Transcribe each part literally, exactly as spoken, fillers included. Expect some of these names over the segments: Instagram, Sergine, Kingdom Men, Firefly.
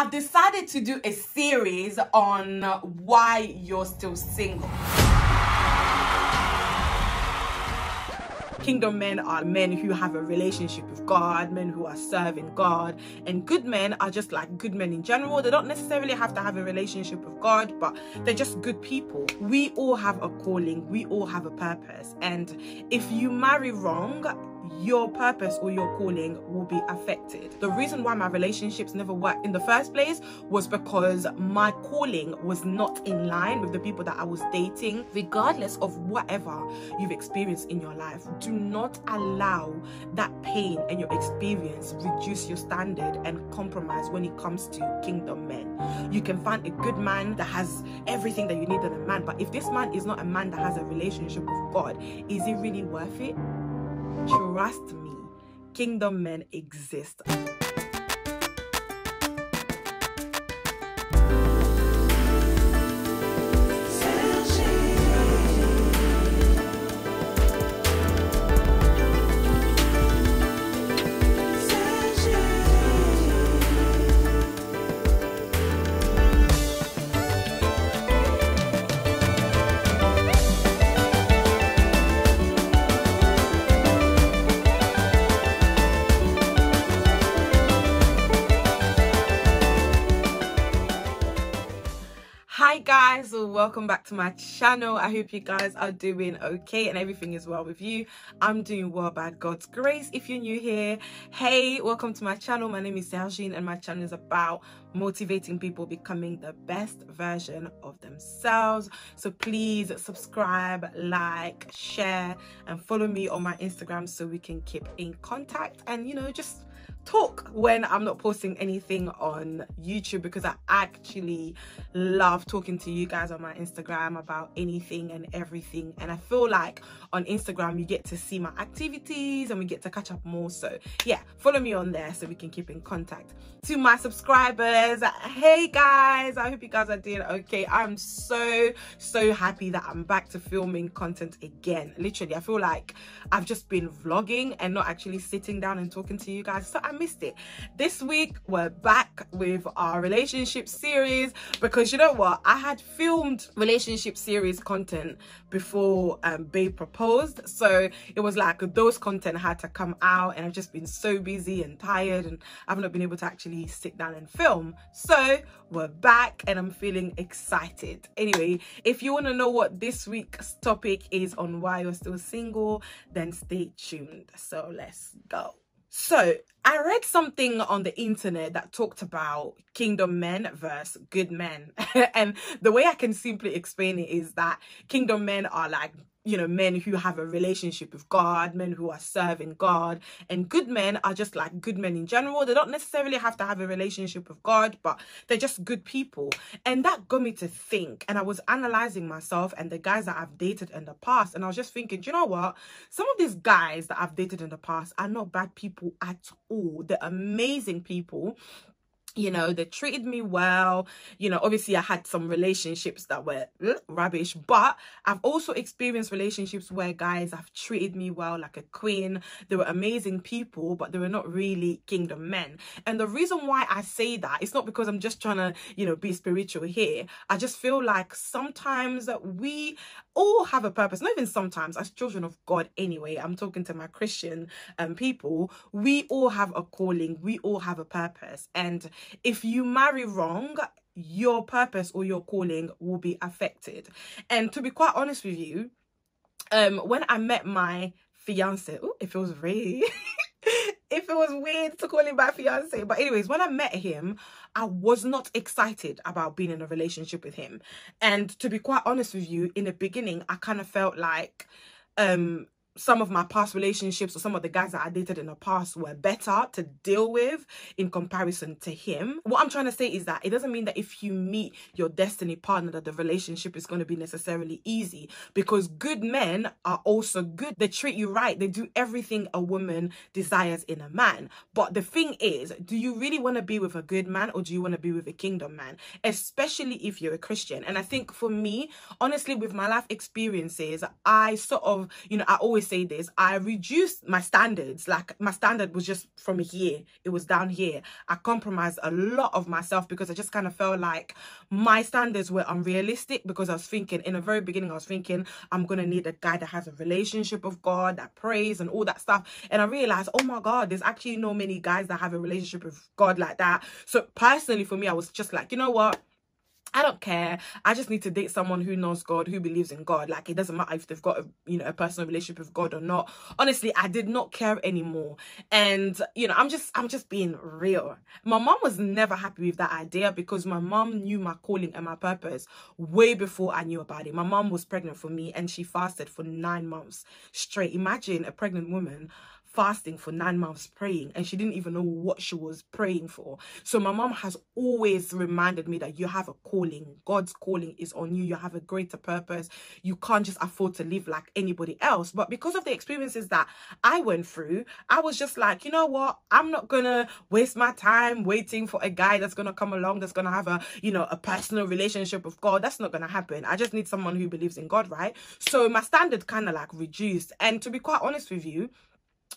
I've decided to do a series on why you're still single. Kingdom men are men who have a relationship with God, men who are serving God, and good men are just like good men in general. They don't necessarily have to have a relationship with God, but they're just good people. We all have a calling, we all have a purpose, and if you marry wrong, your purpose or your calling will be affected. The reason why my relationships never worked in the first place was because my calling was not in line with the people that I was dating. Regardless of whatever you've experienced in your life, do not allow that pain and your experience reduce your standard and compromise when it comes to kingdom men. You can find a good man that has everything that you need in a man, but if this man is not a man that has a relationship with God, is it really worth it? Trust me, kingdom men exist. Guys, welcome back to my channel. I hope you guys are doing okay and everything is well with you. I'm doing well by God's grace. If you're new here, hey, welcome to my channel. My name is Sergine and my channel is about motivating people becoming the best version of themselves. So please subscribe, like, share, and follow me on my Instagram so we can keep in contact and, you know, just talk when I'm not posting anything on YouTube, because I actually love talking to you guys on my Instagram about anything and everything. And I feel like on Instagram you get to see my activities and we get to catch up more. So yeah, follow me on there so we can keep in contact. To my subscribers, hey guys, I hope you guys are doing okay. I'm so so happy that I'm back to filming content again. Literally, I feel like I've just been vlogging and not actually sitting down and talking to you guys, so I'm missed it. This week we're back with our relationship series, because you know what, I had filmed relationship series content before um, Babe proposed, so it was like those content had to come out, and I've just been so busy and tired and I've not been able to actually sit down and film. So we're back and I'm feeling excited. Anyway, if you want to know what this week's topic is on why you're still single, then stay tuned. So let's go. So I read something on the internet that talked about kingdom men versus good men. And the way I can simply explain it is that kingdom men are like, you know, men who have a relationship with God, men who are serving God, and good men are just like good men in general. They don't necessarily have to have a relationship with God, but they're just good people. And that got me to think, and I was analyzing myself and the guys that I've dated in the past, and I was just thinking, do you know what? Some of these guys that I've dated in the past are not bad people at all. They're amazing people. You know, they treated me well. You know, obviously I had some relationships that were rubbish, but I've also experienced relationships where guys have treated me well like a queen. They were amazing people, but they were not really kingdom men. And the reason why I say that, it's not because I'm just trying to, you know, be spiritual here. I just feel like sometimes we all have a purpose. Not even sometimes, as children of God anyway, I'm talking to my Christian um, people, we all have a calling, we all have a purpose. And if you marry wrong, your purpose or your calling will be affected. And to be quite honest with you, um, when I met my fiancé, oh, it feels really, if it was weird to call him my fiancé, but anyways, when I met him, I was not excited about being in a relationship with him. And to be quite honest with you, in the beginning, I kind of felt like, um, some of my past relationships or some of the guys that I dated in the past were better to deal with in comparison to him. What I'm trying to say is that it doesn't mean that if you meet your destiny partner that the relationship is going to be necessarily easy, because good men are also good. They treat you right. They do everything a woman desires in a man. But the thing is, do you really want to be with a good man, or do you want to be with a kingdom man? Especially if you're a Christian. And I think for me, honestly, with my life experiences, I sort of, you know, I always say this, I reduced my standards. Like, my standard was just from here. It was down here. I compromised a lot of myself because I just kind of felt like my standards were unrealistic, because I was thinking, in the very beginning, I was thinking, I'm going to need a guy that has a relationship with God, that prays and all that stuff. And I realized, oh my God, there's actually no many guys that have a relationship with God like that. So personally for me, I was just like, you know what? I don't care. I just need to date someone who knows God, who believes in God. Like, it doesn't matter if they've got a, you know, a personal relationship with God or not. Honestly, I did not care anymore. And, you know, I'm just, I'm just being real. My mom was never happy with that idea, because my mom knew my calling and my purpose way before I knew about it. My mom was pregnant for me and she fasted for nine months straight. Imagine a pregnant woman fasting for nine months praying, and she didn't even know what she was praying for. So my mom has always reminded me that you have a calling. God's calling is on you. You have a greater purpose. You can't just afford to live like anybody else. But because of the experiences that I went through, I was just like, you know what, I'm not gonna waste my time waiting for a guy that's gonna come along, that's gonna have a, you know, a personal relationship with God. That's not gonna happen. I just need someone who believes in God, right? So my standard kind of like reduced. And to be quite honest with you,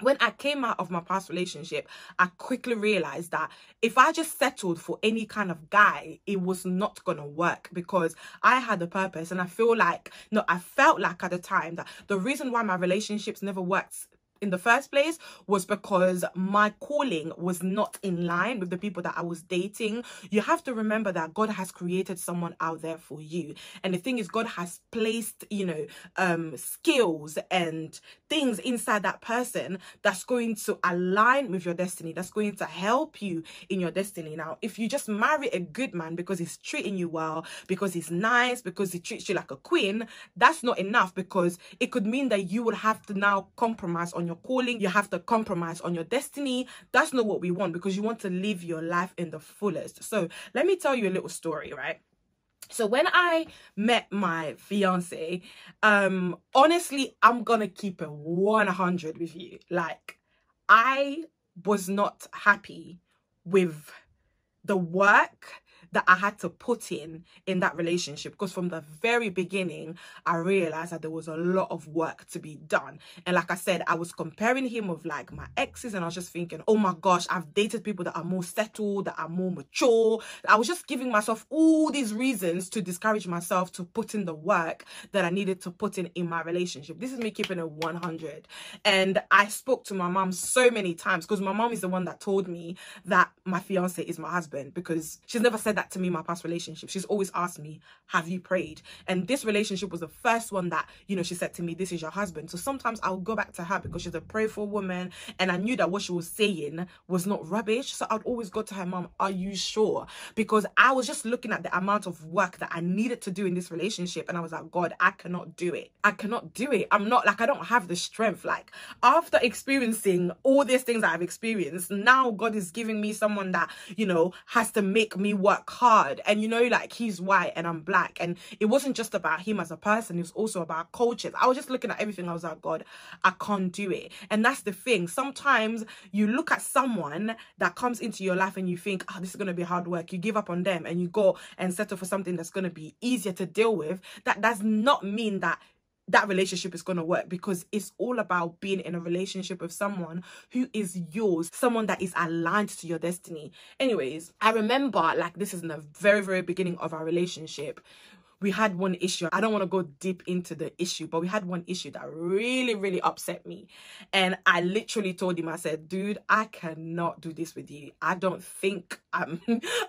when I came out of my past relationship, I quickly realized that if I just settled for any kind of guy, it was not going to work, because I had a purpose. And I feel like, no, I felt like at the time that the reason why my relationships never worked in the first place was because my calling was not in line with the people that I was dating. You have to remember that God has created someone out there for you, and the thing is, God has placed, you know, um skills and things inside that person that's going to align with your destiny, that's going to help you in your destiny. Now, if you just marry a good man because he's treating you well, because he's nice, because he treats you like a queen, that's not enough, because it could mean that you would have to now compromise on your calling. You have to compromise on your destiny. That's not what we want, because you want to live your life in the fullest. So let me tell you a little story, right? So when I met my fiance, um honestly, I'm gonna keep it one hundred with you. Like, I was not happy with the work that I had to put in in that relationship, because from the very beginning I realized that there was a lot of work to be done. And like I said, I was comparing him with like my exes, and I was just thinking, oh my gosh, I've dated people that are more settled, that are more mature. I was just giving myself all these reasons to discourage myself to put in the work that I needed to put in in my relationship. This is me keeping it one hundred. And I spoke to my mom so many times, because my mom is the one that told me that my fiance is my husband, because she's never said that to me in my past relationship. She's always asked me, have you prayed? And this relationship was the first one that, you know, she said to me, this is your husband. So sometimes I'll go back to her, because she's a prayerful woman, and I knew that what she was saying was not rubbish. So I'd always go to her, mom, are you sure? Because I was just looking at the amount of work that I needed to do in this relationship, and I was like, God, I cannot do it. I cannot do it. I'm not, like, I don't have the strength. Like, after experiencing all these things that I've experienced, now God is giving me someone that, you know, has to make me work hard. And you know, like, he's white and I'm black, and it wasn't just about him as a person, it was also about cultures. I was just looking at everything. I was like, God, I can't do it. And that's the thing, sometimes you look at someone that comes into your life and you think, oh, this is going to be hard work. You give up on them and you go and settle for something that's going to be easier to deal with. That does not mean that that relationship is going to work, because it's all about being in a relationship with someone who is yours, someone that is aligned to your destiny. Anyways, I remember, like, this is in the very, very beginning of our relationship. We had one issue. I don't want to go deep into the issue, but we had one issue that really, really upset me. And I literally told him, I said, dude, I cannot do this with you. I don't think I'm,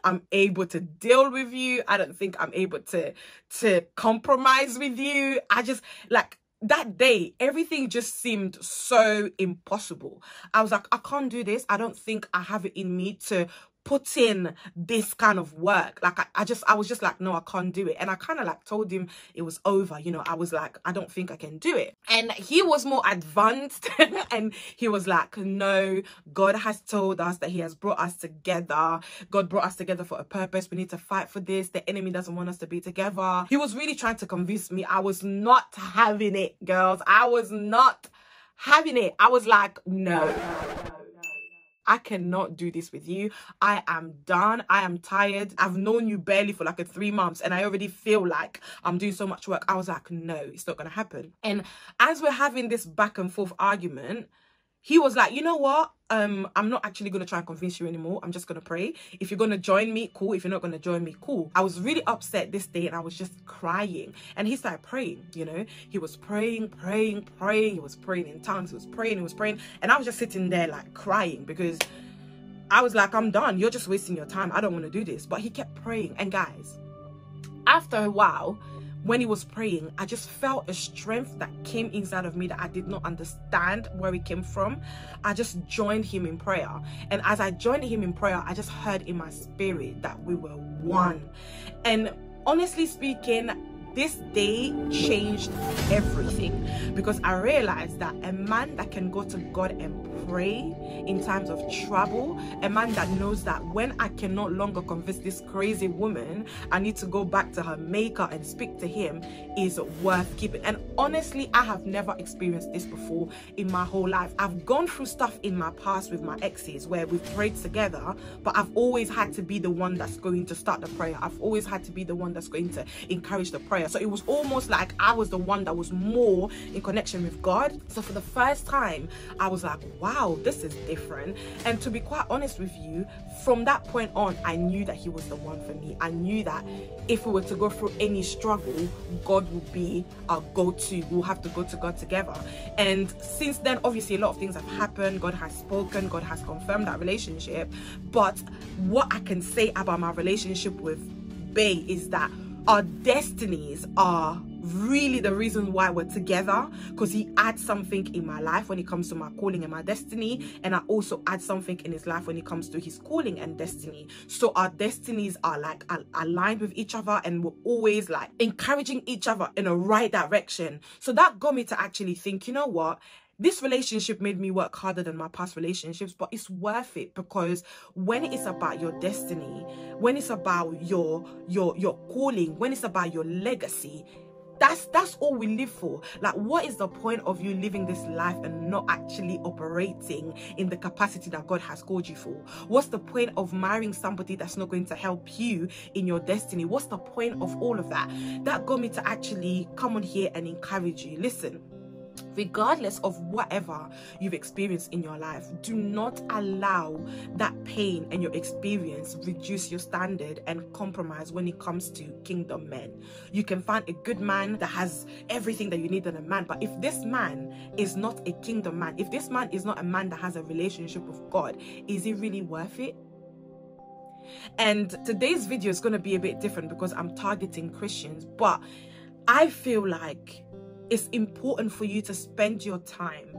I'm able to deal with you. I don't think I'm able to, to compromise with you. I just, like, that day, everything just seemed so impossible. I was like, I can't do this. I don't think I have it in me to put in this kind of work. Like, I, I just, I was just like, no, I can't do it. And I kind of like told him it was over. You know, I was like, I don't think I can do it. And he was more advanced and he was like, no, God has told us that he has brought us together. God brought us together for a purpose. We need to fight for this. The enemy doesn't want us to be together. He was really trying to convince me. I was not having it, girls. I was not having it. I was like, no. I cannot do this with you. I am done. I am tired. I've known you barely for like a three months and I already feel like I'm doing so much work. I was like, no, it's not going to happen. And as we're having this back and forth argument, he was like, you know what? Um, I'm not actually going to try and convince you anymore. I'm just going to pray. If you're going to join me, cool. If you're not going to join me, cool. I was really upset this day and I was just crying. And he started praying, you know. He was praying, praying, praying. He was praying in tongues. He was praying, he was praying. And I was just sitting there like crying because I was like, I'm done. You're just wasting your time. I don't want to do this. But he kept praying. And guys, after a while, when he was praying, I just felt a strength that came inside of me that I did not understand where it came from. I just joined him in prayer. And as I joined him in prayer, I just heard in my spirit that we were one. And honestly speaking, this day changed everything because I realized that a man that can go to God and pray in times of trouble, a man that knows that when I can no longer convince this crazy woman, I need to go back to her maker and speak to him, is worth keeping. And honestly, I have never experienced this before in my whole life. I've gone through stuff in my past with my exes where we've prayed together, but I've always had to be the one that's going to start the prayer. I've always had to be the one that's going to encourage the prayer. So it was almost like I was the one that was more in connection with God. So for the first time, I was like, wow, this is different. And to be quite honest with you, from that point on, I knew that he was the one for me. I knew that if we were to go through any struggle, God would be our go-to. We'll have to go to God together. And since then, obviously, a lot of things have happened. God has spoken. God has confirmed that relationship. But what I can say about my relationship with Bae is that our destinies are really the reason why we're together, because he adds something in my life when it comes to my calling and my destiny, and I also add something in his life when it comes to his calling and destiny. So our destinies are like al aligned with each other, and we're always like encouraging each other in a right direction. So that got me to actually think, you know what, this relationship made me work harder than my past relationships, but it's worth it, because when it's about your destiny, when it's about your your your calling, when it's about your legacy, That's that's all we live for. Like, what is the point of you living this life and not actually operating in the capacity that God has called you for? What's the point of marrying somebody that's not going to help you in your destiny? What's the point of all of that? That got me to actually come on here and encourage you. Listen, regardless of whatever you've experienced in your life, do not allow that pain and your experience reduce your standard and compromise when it comes to kingdom men. You can find a good man that has everything that you need in a man, but if this man is not a kingdom man, if this man is not a man that has a relationship with God, is it really worth it? And today's video is going to be a bit different because I'm targeting Christians, but I feel like it's important for you to spend your time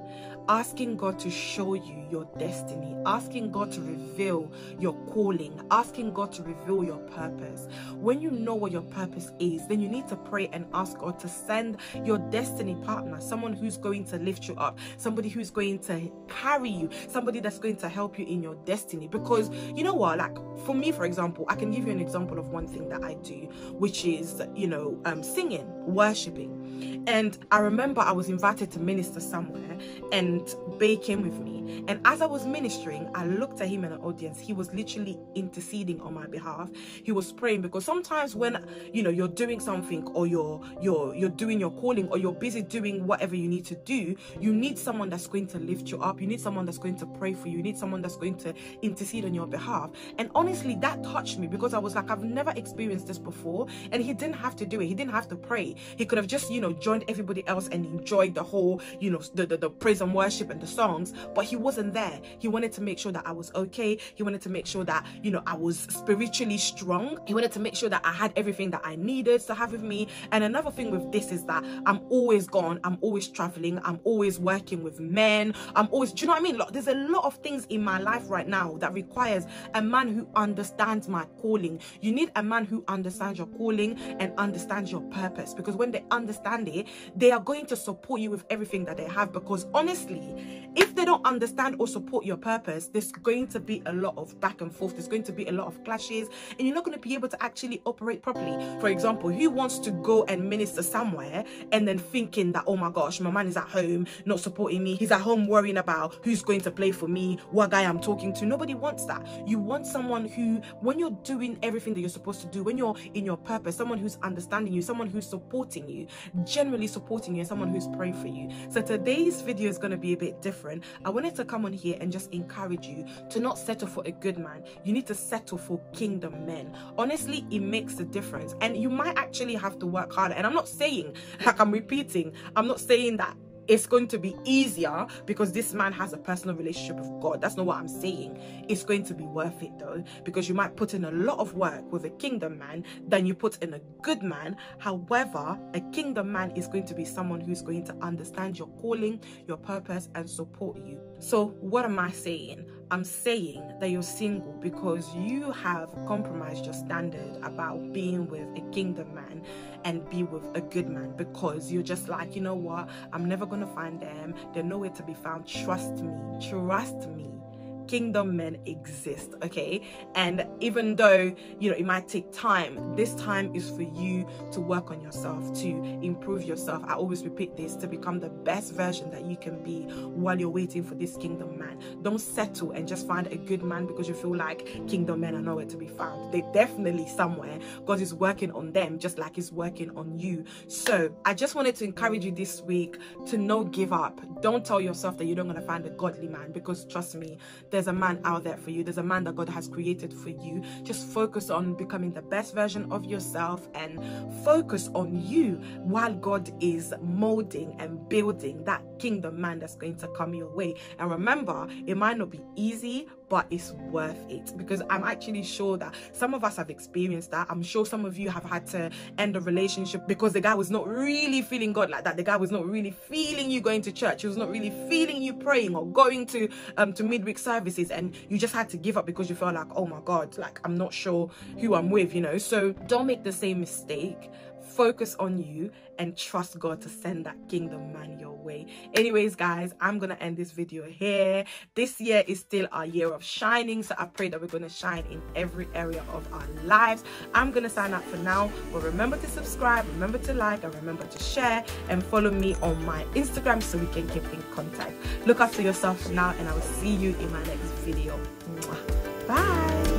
asking God to show you your destiny, asking God to reveal your calling, asking God to reveal your purpose. When you know what your purpose is, then you need to pray and ask God to send your destiny partner, someone who's going to lift you up, somebody who's going to carry you, somebody that's going to help you in your destiny. Because you know what, like for me, for example, I can give you an example of one thing that I do, which is, you know, um, singing, worshiping. And I remember I was invited to minister somewhere, and Bae came with me, and as I was ministering, I looked at him in the audience. He was literally interceding on my behalf. He was praying, because sometimes when you know you're doing something, or you're you're you're doing your calling, or you're busy doing whatever you need to do, you need someone that's going to lift you up. You need someone that's going to pray for you. You need someone that's going to intercede on your behalf. And honestly, that touched me, because I was like, I've never experienced this before. And he didn't have to do it. He didn't have to pray. He could have just you know joined everybody else and enjoyed the whole you know the the, the praise and worship worship and the songs, but he wasn't there. He wanted to make sure that I was okay. He wanted to make sure that you know I was spiritually strong. He wanted to make sure that I had everything that I needed to have with me. And another thing with this is that I'm always gone. I'm always traveling. I'm always working with men. I'm always, do you know what I mean? Look, there's a lot of things in my life right now that requires a man who understands my calling. You need a man who understands your calling and understands your purpose, because when they understand it, they are going to support you with everything that they have. Because honestly, if they don't understand or support your purpose, there's going to be a lot of back and forth, there's going to be a lot of clashes, and you're not going to be able to actually operate properly. For example, who wants to go and minister somewhere and then thinking that, oh my gosh, my man is at home not supporting me, he's at home worrying about who's going to play for me, what guy I'm talking to. Nobody wants that. You want someone who, when you're doing everything that you're supposed to do, when you're in your purpose, someone who's understanding you, someone who's supporting you, generally supporting you, and someone who's praying for you. So today's video is going to be a bit different. I wanted to come on here and just encourage you to not settle for a good man. You need to settle for kingdom men. Honestly, it makes a difference, and you might actually have to work harder. And I'm not saying, like I'm repeating, I'm not saying that it's going to be easier because this man has a personal relationship with God. That's not what I'm saying. It's going to be worth it though, because you might put in a lot of work with a kingdom man than you put in a good man. However, a kingdom man is going to be someone who's going to understand your calling, your purpose, and support you. So what am I saying? I'm saying that you're single because you have compromised your standard about being with a kingdom man and be with a good man, because you're just like, you know what, I'm never going to find them, they're nowhere to be found. Trust me, trust me, kingdom men exist, okay? And even though, you know, it might take time, this time is for you to work on yourself, to improve yourself. I always repeat this, to become the best version that you can be while you're waiting for this kingdom man. Don't settle and just find a good man because you feel like kingdom men are nowhere to be found. They're definitely somewhere. God is working on them just like he's working on you. So I just wanted to encourage you this week to not give up. Don't tell yourself that you're not going to find a godly man, because trust me, there's a man out there for you. There's a man that God has created for you. Just focus on becoming the best version of yourself and focus on you while God is molding and building that kingdom man that's going to come your way. And remember, it might not be easy, but it's worth it, because I'm actually sure that some of us have experienced that. I'm sure some of you have had to end a relationship because the guy was not really feeling God like that. The guy was not really feeling you going to church. He was not really feeling you praying or going to um to midweek services, and you just had to give up because you felt like, oh my God, like I'm not sure who I'm with, you know. So don't make the same mistake. Focus on you and trust God to send that kingdom man your way. Anyways, guys, I'm gonna end this video here. This year is still our year of shining, so I pray that we're gonna shine in every area of our lives. I'm gonna sign up for now, but remember to subscribe, remember to like, and remember to share and follow me on my Instagram so we can keep in contact. Look after yourself for now, and I will see you in my next video. Bye.